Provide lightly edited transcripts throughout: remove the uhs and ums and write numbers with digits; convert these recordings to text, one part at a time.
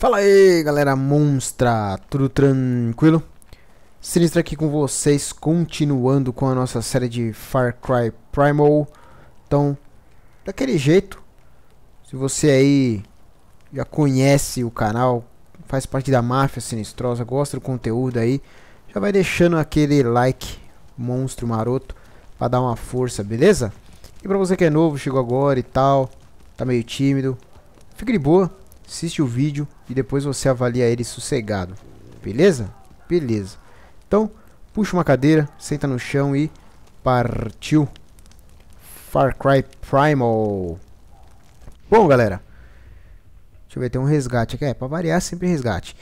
Fala aí, galera monstra, tudo tranquilo? Sinistro aqui com vocês, continuando com a nossa série de Far Cry Primal. Então, daquele jeito, se você aí já conhece o canal, faz parte da máfia sinistrosa, gosta do conteúdo aí, já vai deixando aquele like monstro maroto pra dar uma força, beleza? E pra você que é novo, chegou agora e tal, tá meio tímido, fica de boa, assiste o vídeo e depois você avalia ele sossegado, beleza? Beleza. Então, puxa uma cadeira, senta no chão e partiu Far Cry Primal. Bom, galera, deixa eu ver, tem um resgate aqui, pra variar sempre resgate.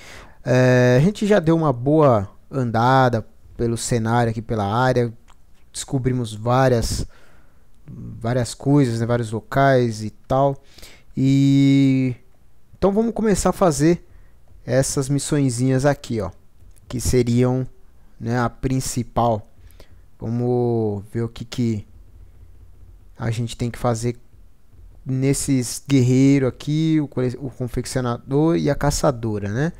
A gente já deu uma boa andada pelo cenário aqui, pela área, descobrimos várias coisas, né, vários locais e tal. E então vamos começar a fazer essas missõezinhas aqui, ó, que seriam, né, a principal. Vamos ver o que a gente tem que fazer nesses guerreiros aqui, o confeccionador e a caçadora, né?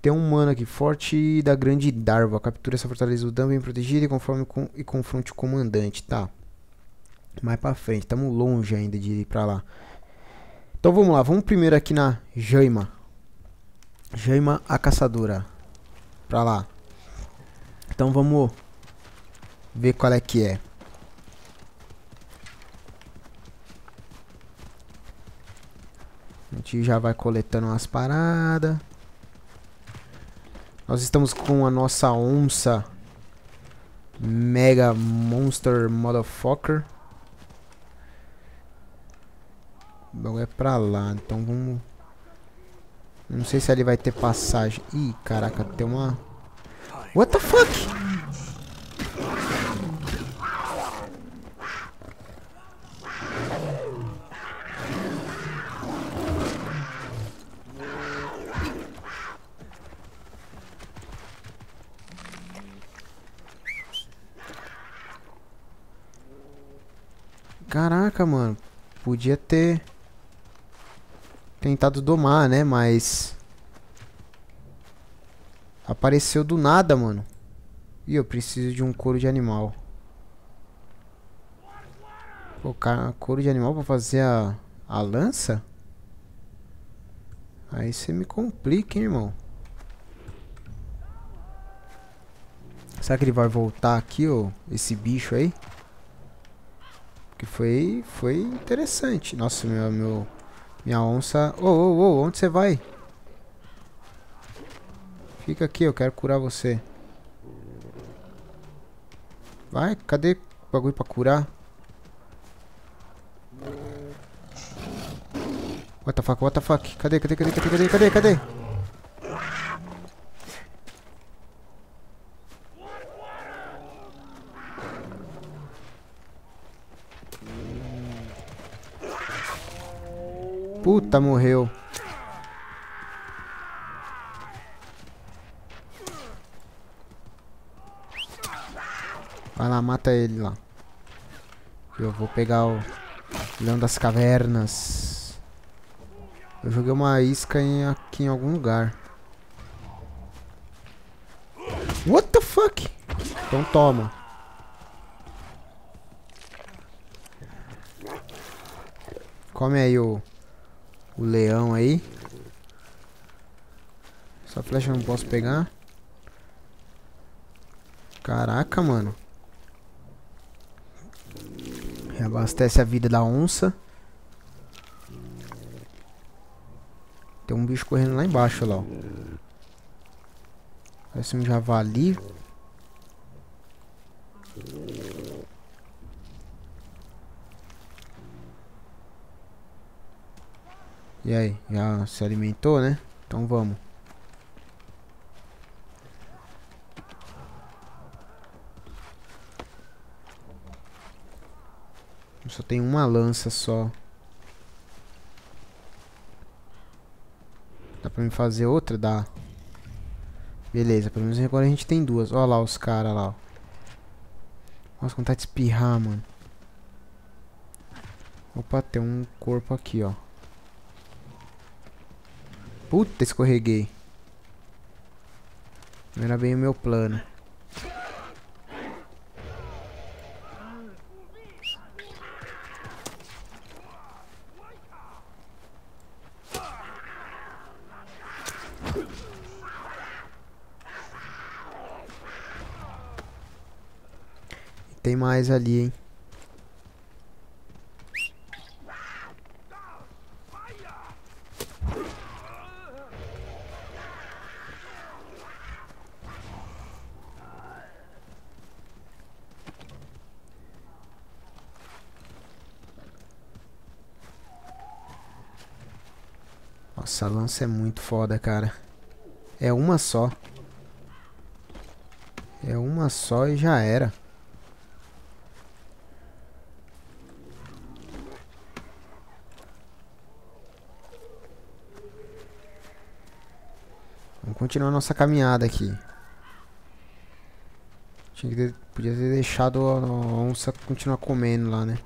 Tem um mano aqui, forte da grande Darva, captura essa fortaleza do Dan bem protegida e confronte o comandante, tá? Mais pra frente, estamos longe ainda de ir pra lá. Então vamos lá, vamos primeiro aqui na Jaima. Jaima, a caçadora. Pra lá. Então vamos ver qual é que é. A gente já vai coletando umas paradas. Nós estamos com a nossa onça Mega Monster Motherfucker. O bagulho é pra lá, então vamos... Não sei se ali vai ter passagem. Ih, caraca, tem uma... What the fuck? Caraca, mano. Podia ter... tentado domar, né? Mas... apareceu do nada, mano. Ih, eu preciso de um couro de animal. Colocar couro de animal pra fazer a lança? Aí você me complica, hein, irmão. Será que ele vai voltar aqui, ó? Esse bicho aí? Porque foi interessante. Nossa, minha onça... Ô, onde você vai? Fica aqui, eu quero curar você. Vai, cadê o bagulho pra curar? What the fuck, what the fuck? Cadê? Puta, morreu. Vai lá, mata ele lá. Eu vou pegar o Leão das Cavernas. Eu joguei uma isca aqui em algum lugar. What the fuck? Então toma. Come aí o leão aí. Essa flecha eu não posso pegar. Caraca, mano. Reabastece a vida da onça. Tem um bicho correndo lá embaixo, lá, ó. Parece um javali. E aí, já se alimentou, né? Então vamos. Só tem uma lança só. Dá pra me fazer outra? Dá. Beleza, pelo menos agora a gente tem duas. Olha lá os caras lá, ó. Nossa, vontade de espirrar, mano. Opa, tem um corpo aqui, ó. Puta, escorreguei. Não era bem o meu plano. Tem mais ali, hein? Nossa, a lança é muito foda, cara. É uma só. É uma só e já era. Continuar nossa caminhada aqui. Tinha que podia ter deixado a onça continuar comendo lá, né?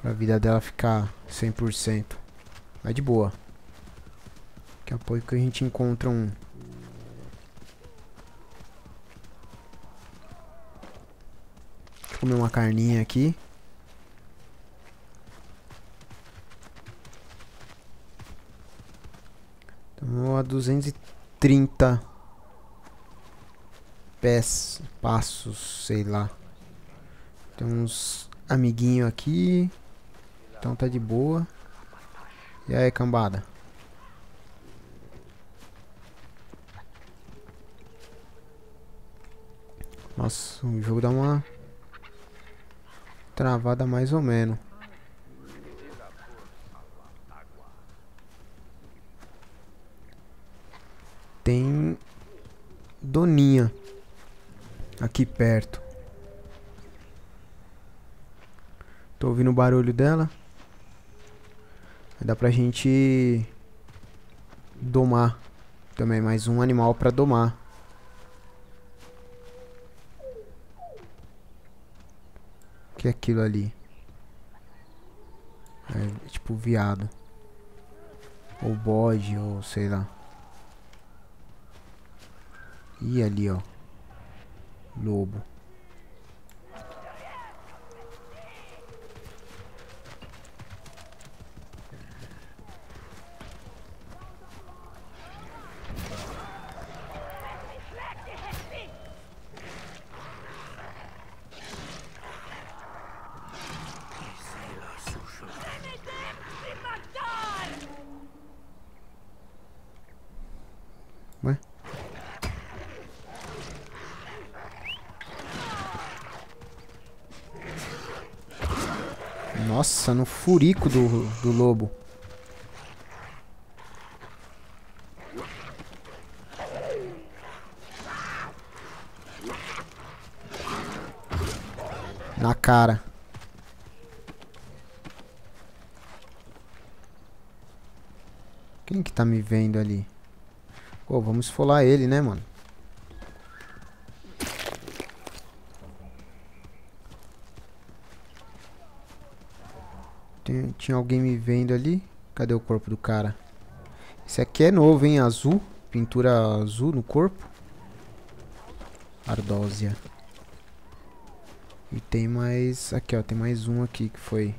Pra vida dela ficar 100%. Mas de boa. Daqui a pouco a gente encontra um. Deixa eu comer uma carninha aqui. Tomou a 230 pés, passos, sei lá. Tem uns amiguinhos aqui, então tá de boa. E aí, cambada? Nossa, o jogo dá uma travada mais ou menos. Tem doninha aqui perto. Tô ouvindo o barulho dela. Dá pra gente domar também, mais um animal pra domar. O que é aquilo ali? É tipo viado. Ou bode, ou sei lá. E ali, ó, lobo. Nossa, no furico do lobo. Na cara. Quem que tá me vendo ali? Pô, vamos esfolar ele, né, mano? Tinha alguém me vendo ali. Cadê o corpo do cara? Esse aqui é novo, hein? Azul. Pintura azul no corpo. Ardósia. E tem mais... Aqui, ó. Tem mais um aqui que foi...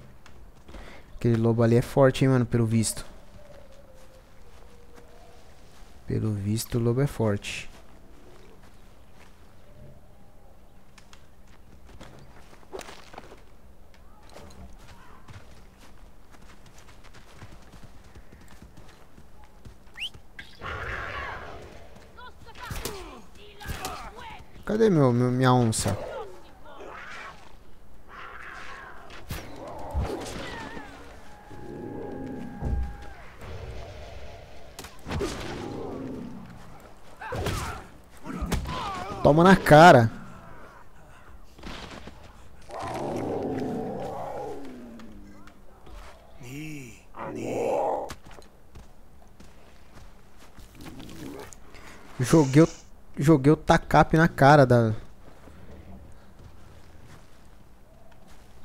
Aquele lobo ali é forte, hein, mano? Pelo visto. Pelo visto, o lobo é forte. Cadê minha onça? Toma na cara. Joguei o joguei o tacape na cara da...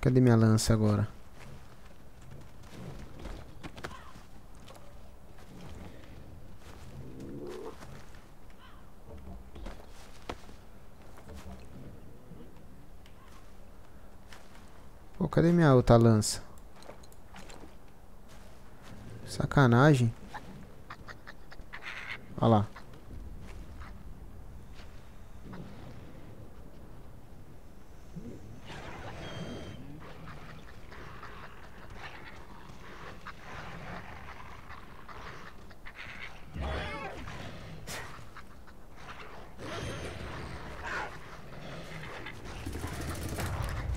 Cadê minha lança agora? Pô, cadê minha outra lança? Sacanagem. Olha lá.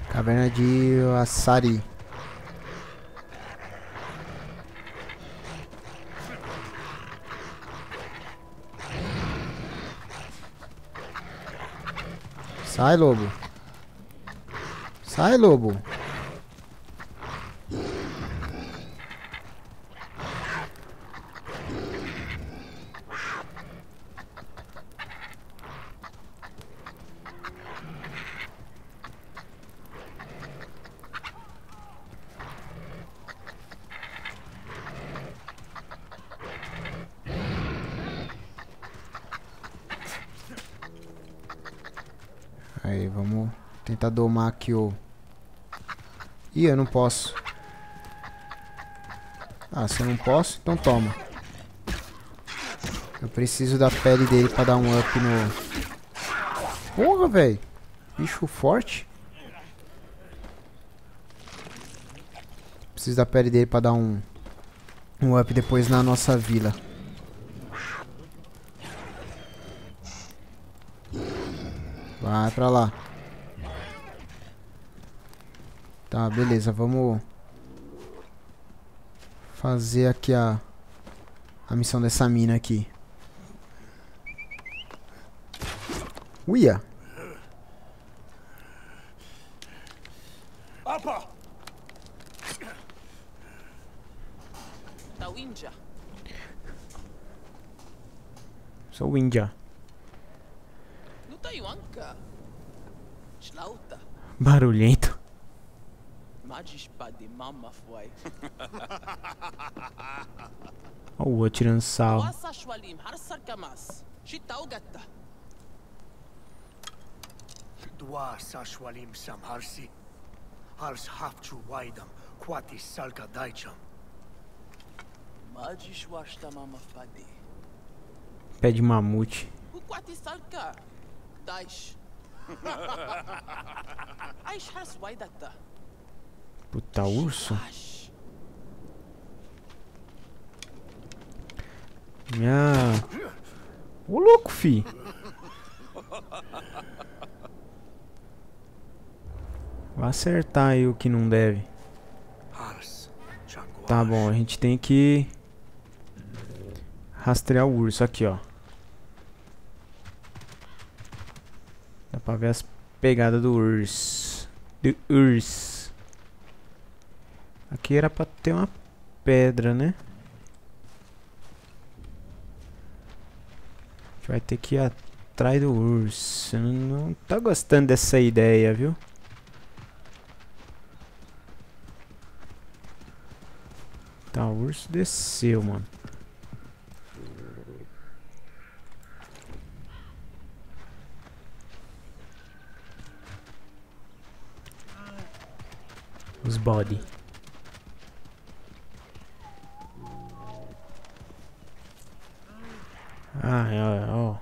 Caverna de Asari. Sai, lobo. Sai, lobo. Aí, vamos tentar domar aqui o... Ih, eu não posso. Ah, se eu não posso, então toma. Eu preciso da pele dele pra dar um up no... Porra, velho. Bicho forte. Preciso da pele dele pra dar um up depois na nossa vila. Vai pra lá. Tá, beleza. Vamos fazer aqui a missão dessa mina aqui. Uia! Sou o Índia. Barulhento. Olha o outro tirando sal. Pé de mamute. Puta, urso. Ô louco, fi. Vai acertar aí o que não deve. Tá bom, a gente tem que rastrear o urso aqui, ó. Pra ver as pegadas do urso. Aqui era pra ter uma pedra, né? A gente vai ter que ir atrás do urso. Não tá gostando dessa ideia, viu? Tá, o urso desceu, mano. Os body. Ah, ó.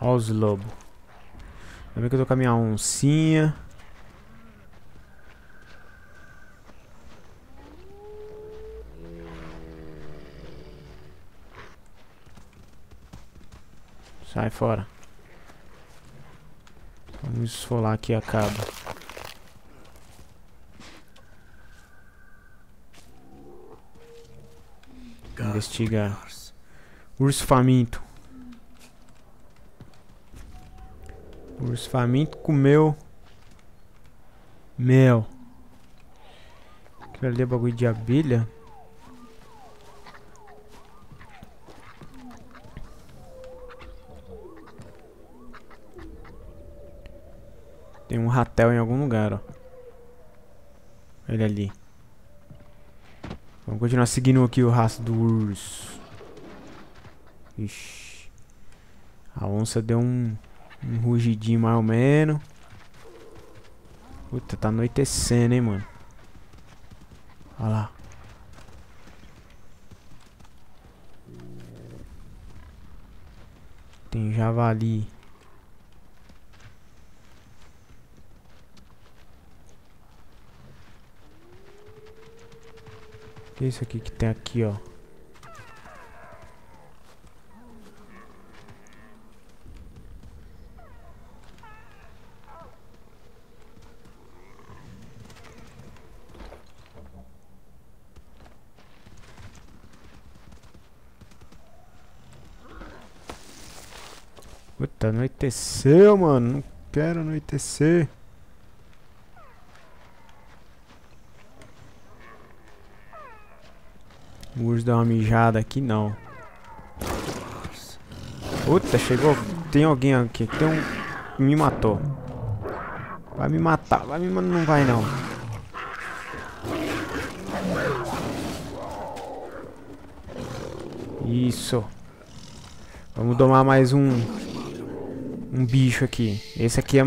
Ó os lobos. Também que eu tô com a minha oncinha. Sai fora. Vamos esfolar aqui a cabo. Investigar. Urso faminto. Urso faminto comeu mel. Aquilo ali é bagulho de abelha. Tem um ratel em algum lugar, ó. Ele ali. Vamos continuar seguindo aqui o rastro do urso. Ixi. A onça deu um rugidinho mais ou menos. Puta, tá anoitecendo, hein, mano. Olha lá. Tem javali. O que é isso aqui que tem aqui, ó? Puta, anoiteceu, mano. Não quero anoitecer. O urso deu uma mijada aqui, não. Puta, chegou. Tem alguém aqui. Tem um... Me matou. Vai me matar. Vai me... Não vai, não. Isso. Vamos domar mais um bicho aqui. Esse aqui é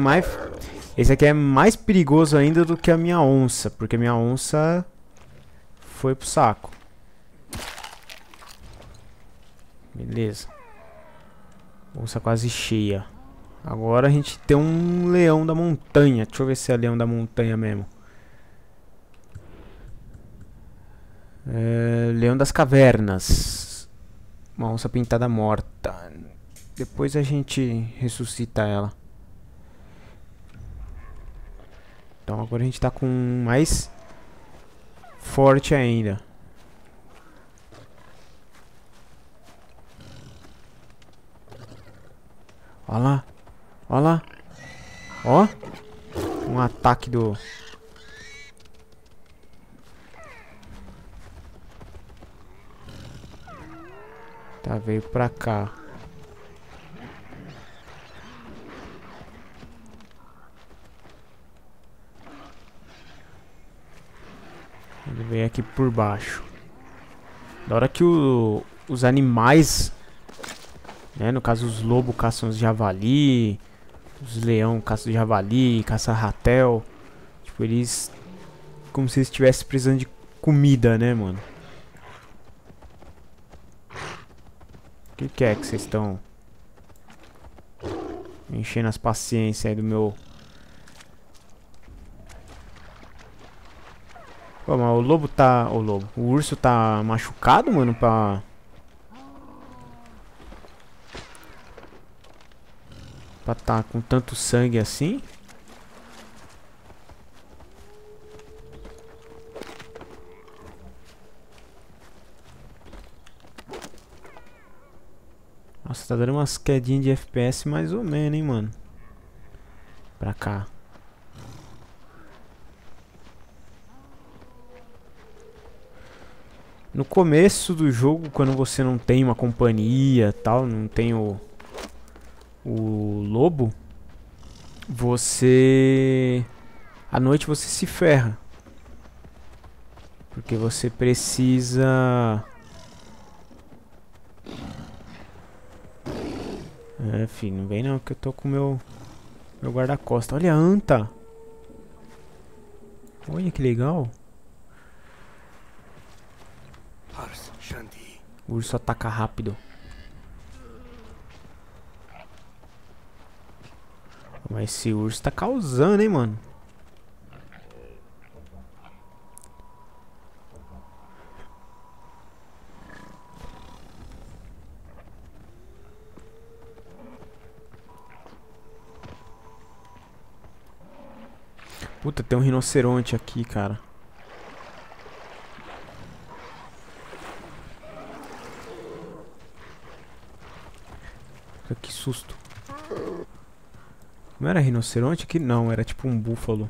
mais perigoso ainda do que a minha onça, porque a minha onça foi pro saco. Beleza. Onça quase cheia. Agora a gente tem um leão da montanha. Deixa eu ver se é leão da montanha mesmo. É, leão das cavernas. Uma onça pintada morta. Depois a gente ressuscita ela. Então agora a gente tá com um mais forte ainda. Olha lá. Olha lá. Ó. Um ataque do... Tá, veio pra cá. Ele veio aqui por baixo. Da hora que os animais, né, no caso os lobos caçam os javali, os leão caçam javali, caçam ratel. Tipo, eles... Como se eles estivessem precisando de comida, né, mano? O que é que vocês estão enchendo as paciências aí do meu... Pô, mas o lobo tá... O lobo. O urso tá machucado, mano, pra tá com tanto sangue assim. Nossa, tá dando umas quedinhas de FPS mais ou menos, hein, mano. Pra cá. No começo do jogo, quando você não tem uma companhia, tal, não tem o lobo, você... À noite você se ferra. Porque você precisa... É, filho, não vem não, que eu tô com o meu guarda-costas. Olha a anta! Olha que legal! O urso ataca rápido. Mas esse urso tá causando, hein, mano. Puta, tem um rinoceronte aqui, cara. Que susto. Não era rinoceronte aqui? Não, era tipo um búfalo.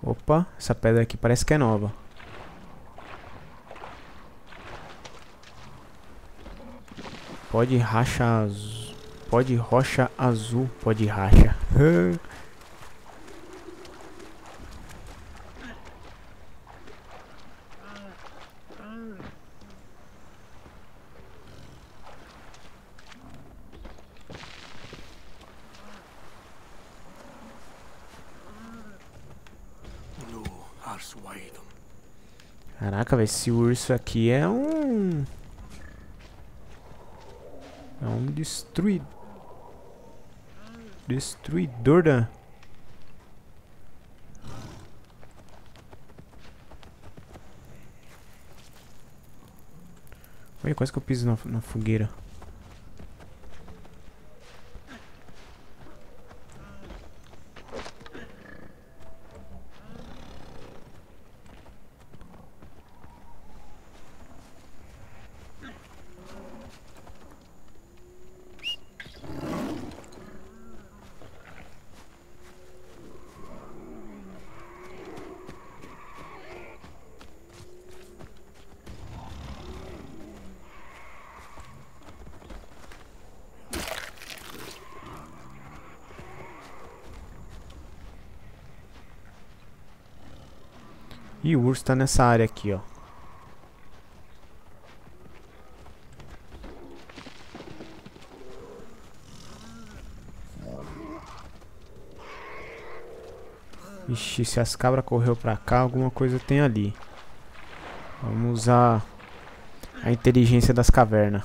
Opa, essa pedra aqui parece que é nova. Pode rachar Pó de rocha azul, pó de racha. Caraca, velho, esse urso aqui é um... é um destruidor da... Olha, quase que eu piso na fogueira. E o urso tá nessa área aqui, ó. Ixi, se as cabras correu pra cá, alguma coisa tem ali. Vamos usar a inteligência das cavernas.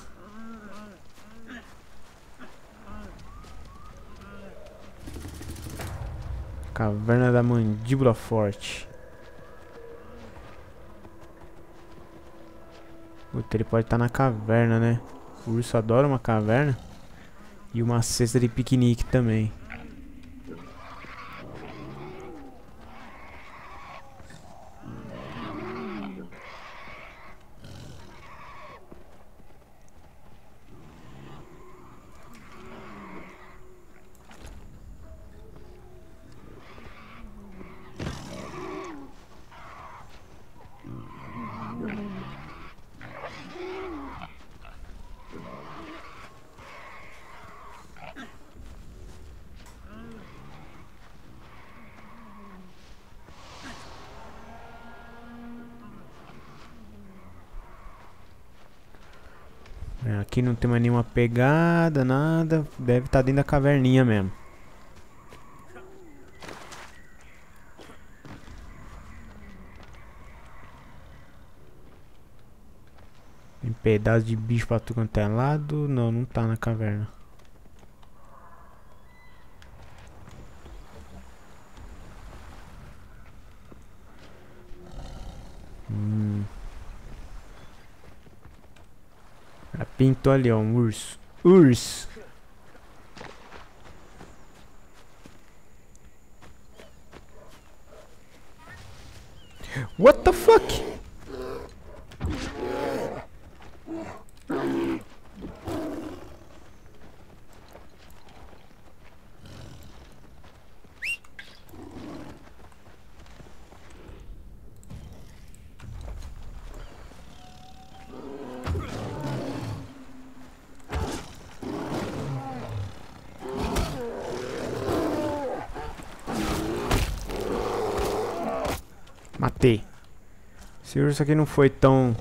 Caverna da mandíbula forte. Puta, ele pode estar na caverna, né? O urso adora uma caverna. E uma cesta de piquenique também. Aqui não tem mais nenhuma pegada, nada. Deve estar dentro da caverninha mesmo. Tem pedaço de bicho pra tudo quanto é lado. Não, não tá na caverna. Pintou ali, ó, um urso. Urso! What the fuck? Matei. Esse urso aqui não foi tão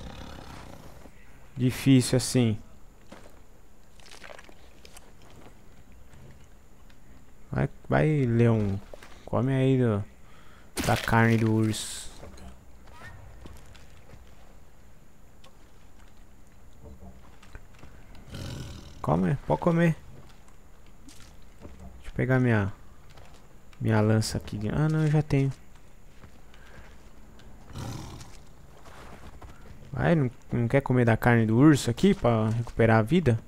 difícil assim. Vai, leão. Come aí da carne do urso. Come, pode comer. Deixa eu pegar minha lança aqui. Ah, não, eu já tenho. Vai, não quer comer da carne do urso aqui pra recuperar a vida?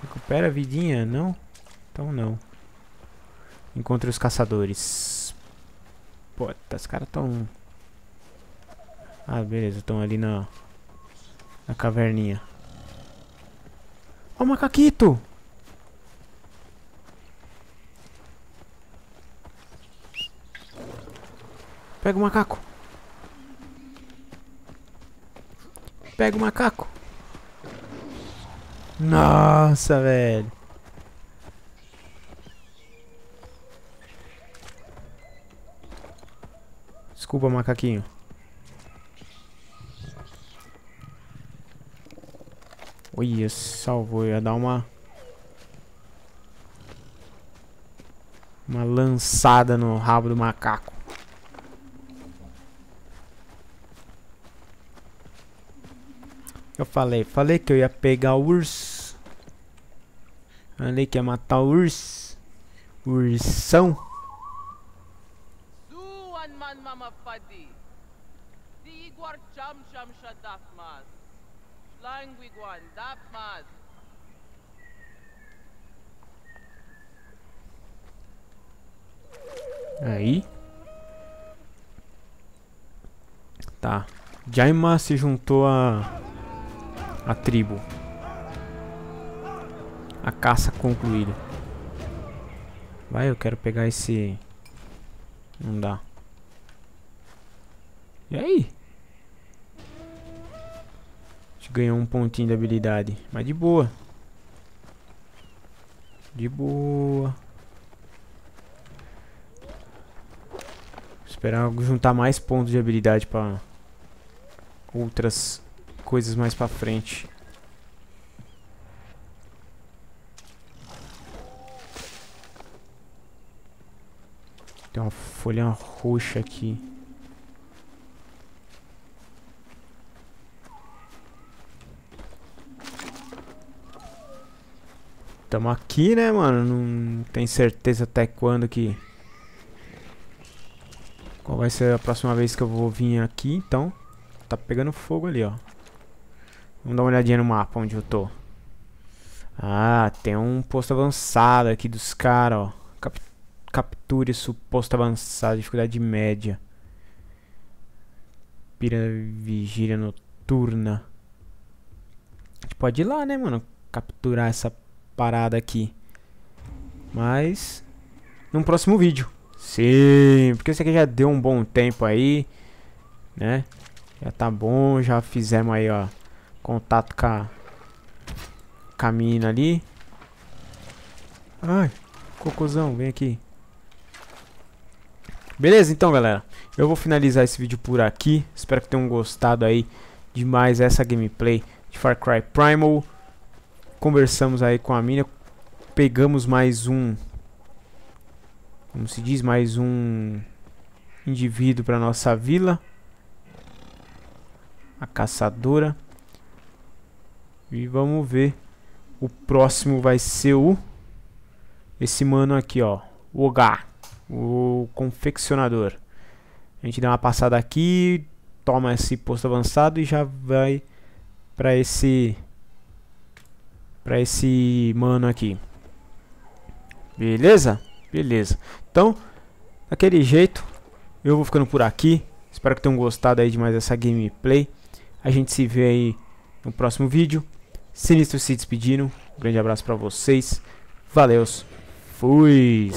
Recupera a vidinha, não? Então não. Encontre os caçadores. Pô, os caras tão... Ah, beleza, estão ali na caverninha. Ó, o macaquito! Pega o macaco! Pega o macaco. Nossa, velho. Desculpa, macaquinho. Olha, salvou. Ia dar uma lançada no rabo do macaco. Eu falei que eu ia pegar o urso. Falei que ia matar o urso. Ursão. Aí. Tá. Jaima se juntou a tribo. A caça concluída. Vai, eu quero pegar esse. Não dá. E aí? A gente ganhou um pontinho de habilidade. Mas de boa. De boa. Esperar juntar mais pontos de habilidade para outras coisas mais para frente. Tem uma folha roxa aqui. Tamo aqui, né, mano? Não tem certeza até quando que... Qual vai ser a próxima vez que eu vou vir aqui, então. Tá pegando fogo ali, ó. Vamos dar uma olhadinha no mapa onde eu tô. Ah, tem um posto avançado aqui dos caras, ó. Capture suposto avançado, dificuldade média. Pira vigília noturna. A gente pode ir lá, né, mano? Capturar essa parada aqui. Mas... num próximo vídeo. Sim, porque esse aqui já deu um bom tempo aí, né? Já tá bom, já fizemos aí, ó, contato com a mina ali. Ai, cocôzão, vem aqui. Beleza, então, galera, eu vou finalizar esse vídeo por aqui. Espero que tenham gostado aí demais essa gameplay de Far Cry Primal. Conversamos aí com a mina, pegamos mais um... como se diz, mais um indivíduo para nossa vila. A caçadora. E vamos ver. O próximo vai ser o... esse mano aqui, ó. O Ogá. O confeccionador. A gente dá uma passada aqui. Toma esse posto avançado e já vai para esse... para esse mano aqui. Beleza? Beleza, então, daquele jeito, eu vou ficando por aqui. Espero que tenham gostado aí demais dessa gameplay. A gente se vê aí no próximo vídeo. Sinistro se despedindo. Um grande abraço pra vocês. Valeus. Fui!